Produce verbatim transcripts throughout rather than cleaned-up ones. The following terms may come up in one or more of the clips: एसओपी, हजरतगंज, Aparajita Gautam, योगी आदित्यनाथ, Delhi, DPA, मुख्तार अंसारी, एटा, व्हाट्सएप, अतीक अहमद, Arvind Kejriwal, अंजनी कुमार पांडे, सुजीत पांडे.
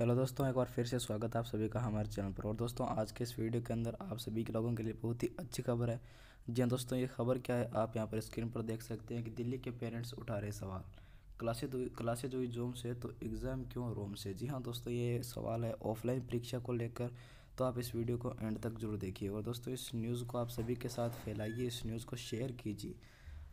Hello दोस्तों, एक बार फिर से स्वागत है आप सभी का हमारे चैनल पर। और दोस्तों, आज के इस वीडियो के अंदर आप सभी के लोगों के लिए बहुत ही अच्छी खबर है। जी हाँ दोस्तों, ये खबर क्या है आप यहाँ पर स्क्रीन पर देख सकते हैं कि दिल्ली के पेरेंट्स उठा रहे सवाल, क्लासेज क्लासेज हुई जूम से तो एग्ज़ाम क्यों रोम से। जी हाँ दोस्तों, ये सवाल है ऑफलाइन परीक्षा को लेकर, तो आप इस वीडियो को एंड तक जरूर देखिए। और दोस्तों, इस न्यूज़ को आप सभी के साथ फैलाइए, इस न्यूज़ को शेयर कीजिए।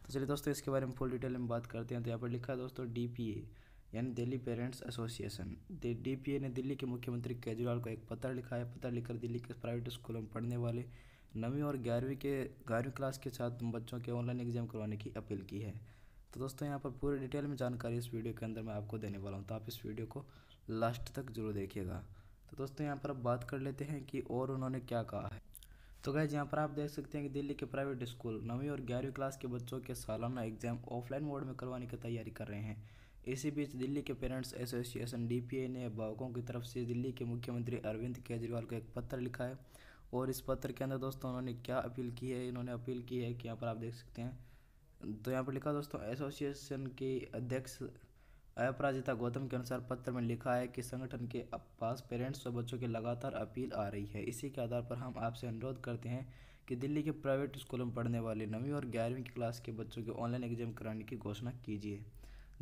तो चलिए दोस्तों, इसके बारे में फुल डिटेल में बात करते हैं। तो यहाँ पर लिखा है दोस्तों, डी पी ए यानी दिल्ली पेरेंट्स एसोसिएशन, डीपीए ने दिल्ली के मुख्यमंत्री केजरीवाल को एक पत्र लिखा है। पत्र लिखकर दिल्ली के प्राइवेट स्कूलों में पढ़ने वाले नवीं और ग्यारहवीं के ग्यारहवीं क्लास के साथ बच्चों के ऑनलाइन एग्जाम करवाने की अपील की है। तो दोस्तों, यहाँ पर पूरे डिटेल में जानकारी इस वीडियो के अंदर मैं आपको देने वाला हूँ, तो आप इस वीडियो को लास्ट तक जरूर देखिएगा। तो दोस्तों, यहाँ पर अब बात कर लेते हैं कि और उन्होंने क्या कहा है। तो गाइस, यहाँ पर आप देख सकते हैं कि दिल्ली के प्राइवेट स्कूल नवीं और ग्यारहवीं क्लास के बच्चों के सालाना एग्जाम ऑफलाइन मोड में करवाने की तैयारी कर रहे हैं। इसी बीच दिल्ली के पेरेंट्स एसोसिएशन डीपीए ने अभिभावकों की तरफ से दिल्ली के मुख्यमंत्री अरविंद केजरीवाल को एक पत्र लिखा है। और इस पत्र के अंदर दोस्तों उन्होंने क्या अपील की है, इन्होंने अपील की है कि यहाँ पर आप देख सकते हैं। तो यहाँ पर लिखा दोस्तों, एसोसिएशन के अध्यक्ष अपराजिता गौतम के अनुसार पत्र में लिखा है कि संगठन के पास पेरेंट्स और बच्चों की लगातार अपील आ रही है। इसी के आधार पर हम आपसे अनुरोध करते हैं कि दिल्ली के प्राइवेट स्कूलों में पढ़ने वाले नवीं और ग्यारहवीं क्लास के बच्चों के ऑनलाइन एग्जाम कराने की घोषणा कीजिए।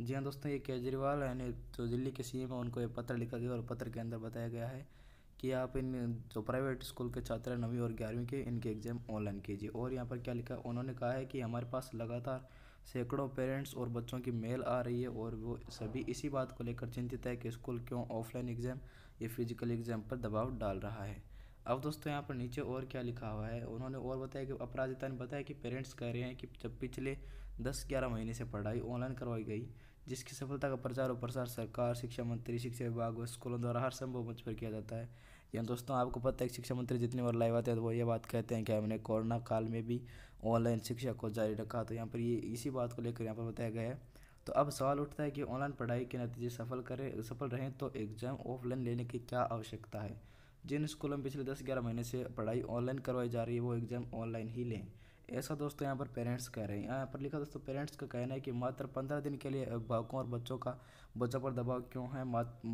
जी हाँ दोस्तों, ये केजरीवाल यानी जो दिल्ली के सीएम है उनको ये पत्र लिखा गया और पत्र के अंदर बताया गया है कि आप इन जो प्राइवेट स्कूल के छात्र हैं नवीं और ग्यारहवीं के, इनके एग्ज़ाम ऑनलाइन कीजिए। और यहाँ पर क्या लिखा, उन्होंने कहा है कि हमारे पास लगातार सैकड़ों पेरेंट्स और बच्चों की मेल आ रही है और वो सभी इसी बात को लेकर चिंतित है कि स्कूल क्यों ऑफलाइन एग्ज़ाम या फिजिकल एग्ज़ाम पर दबाव डाल रहा है। अब दोस्तों, यहाँ पर नीचे और क्या लिखा हुआ है, उन्होंने और बताया कि अपराजिता ने बताया कि पेरेंट्स कह रहे हैं कि जब पिछले दस ग्यारह महीने से पढ़ाई ऑनलाइन करवाई गई, जिसकी सफलता का प्रचार और प्रसार सरकार, शिक्षा मंत्री, शिक्षा विभाग और स्कूलों द्वारा हर संभव मंच पर किया जाता है। या दोस्तों, आपको पता है शिक्षा मंत्री जितनी बार लाइव आते हैं तो वो ये बात कहते हैं कि हमने कोरोना काल में भी ऑनलाइन शिक्षा को जारी रखा। तो यहाँ पर ये इसी बात को लेकर यहाँ पर बताया गया है। तो अब सवाल उठता है कि ऑनलाइन पढ़ाई के नतीजे सफल करें सफल रहें तो एग्ज़ाम ऑफलाइन लेने की क्या आवश्यकता है। जिन स्कूलों में पिछले दस ग्यारह महीने से पढ़ाई ऑनलाइन करवाई जा रही है वो एग्ज़ाम ऑनलाइन ही लें, ऐसा दोस्तों यहाँ पर पेरेंट्स कह रहे हैं। यहाँ पर लिखा दोस्तों, पेरेंट्स का कहना है कि मात्र पंद्रह दिन के लिए अभिभावकों और बच्चों का बच्चों पर दबाव क्यों है।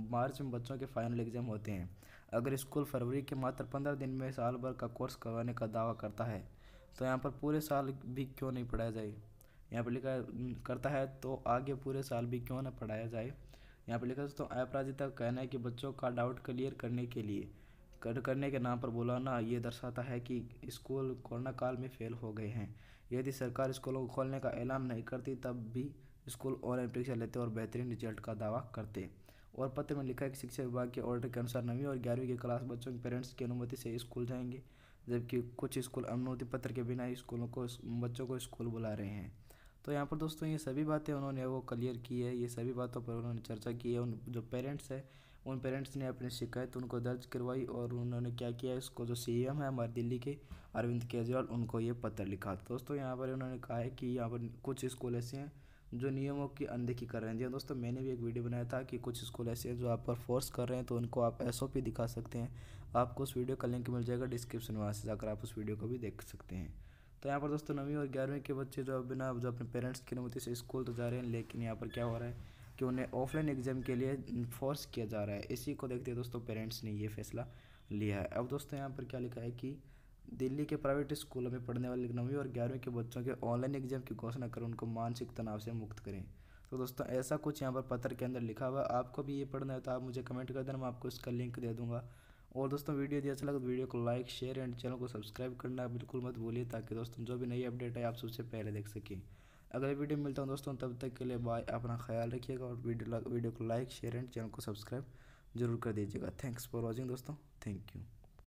मार्च में बच्चों के फाइनल एग्जाम होते हैं। अगर स्कूल फरवरी के मात्र पंद्रह दिन में साल भर का कोर्स करवाने का दावा करता है तो यहाँ पर पूरे साल भी क्यों नहीं पढ़ाया जाए। यहाँ पर लिखा करता है तो आगे पूरे साल भी क्यों ना पढ़ाया जाए। यहाँ पर लिखा दोस्तों, अपराजिता का कहना है कि बच्चों का डाउट क्लियर करने के लिए करने के नाम पर बुलाना ये दर्शाता है कि स्कूल कोरोना काल में फेल हो गए हैं। यदि सरकार स्कूलों को खोलने का ऐलान नहीं करती तब भी स्कूल ऑनलाइन परीक्षा लेते और बेहतरीन रिजल्ट का दावा करते। और पत्र में लिखा है कि शिक्षा विभाग के ऑर्डर के अनुसार नवीं और ग्यारहवीं के क्लास बच्चों के पेरेंट्स की अनुमति से स्कूल जाएंगे, जबकि कुछ स्कूल अनुमति पत्र के बिना स्कूलों को बच्चों को स्कूल बुला रहे हैं। तो यहाँ पर दोस्तों, ये सभी बातें उन्होंने वो क्लियर की है, ये सभी बातों पर उन्होंने चर्चा की है। उन जो पेरेंट्स है उन पेरेंट्स ने अपनी शिकायत उनको दर्ज करवाई और उन्होंने क्या किया, इसको जो सीएम है हमारे दिल्ली के अरविंद केजरीवाल उनको ये पत्र लिखा। दोस्तों, यहाँ पर उन्होंने कहा है कि यहाँ पर कुछ स्कूल ऐसे हैं जो नियमों की अनदेखी कर रहे हैं। जी दोस्तों, मैंने भी एक वीडियो बनाया था कि कुछ स्कूल ऐसे हैं जो आप पर फोर्स कर रहे हैं तो उनको आप एसओपी दिखा सकते हैं। आपको उस वीडियो का लिंक मिल जाएगा डिस्क्रिप्शन, वहाँ से जाकर आप उस वीडियो को भी देख सकते हैं। तो यहाँ पर दोस्तों, नवीं और ग्यारहवीं के बच्चे जो बिना जो अपने पेरेंट्स की अनुमति से स्कूल तो जा रहे हैं, लेकिन यहाँ पर क्या हो रहा है कि उन्हें ऑफलाइन एग्ज़ाम के लिए फोर्स किया जा रहा है। इसी को देखते हुए दोस्तों पेरेंट्स ने ये फैसला लिया है। अब दोस्तों, यहाँ पर क्या लिखा है कि दिल्ली के प्राइवेट स्कूलों में पढ़ने वाले नवीं और ग्यारहवीं के बच्चों के ऑनलाइन एग्ज़ाम की घोषणा कर उनको मानसिक तनाव से मुक्त करें। तो दोस्तों, ऐसा कुछ यहाँ पर पत्र के अंदर लिखा हुआ है। आपको भी ये पढ़ना है तो आप मुझे कमेंट कर देना, मैं आपको इसका लिंक दे दूँगा। और दोस्तों, वीडियो यदि अच्छा लगा तो वीडियो को लाइक शेयर एंड चैनल को सब्सक्राइब करना बिल्कुल मत भूलिए, ताकि दोस्तों जो भी नई अपडेट है आप सबसे पहले देख सकें। अगले वीडियो में मिलता हूँ दोस्तों, तब तक के लिए बाय। अपना ख्याल रखिएगा और वीडियो वीडियो को लाइक शेयर एंड चैनल को सब्सक्राइब जरूर कर दीजिएगा। थैंक्स फॉर वॉचिंग दोस्तों, थैंक यू।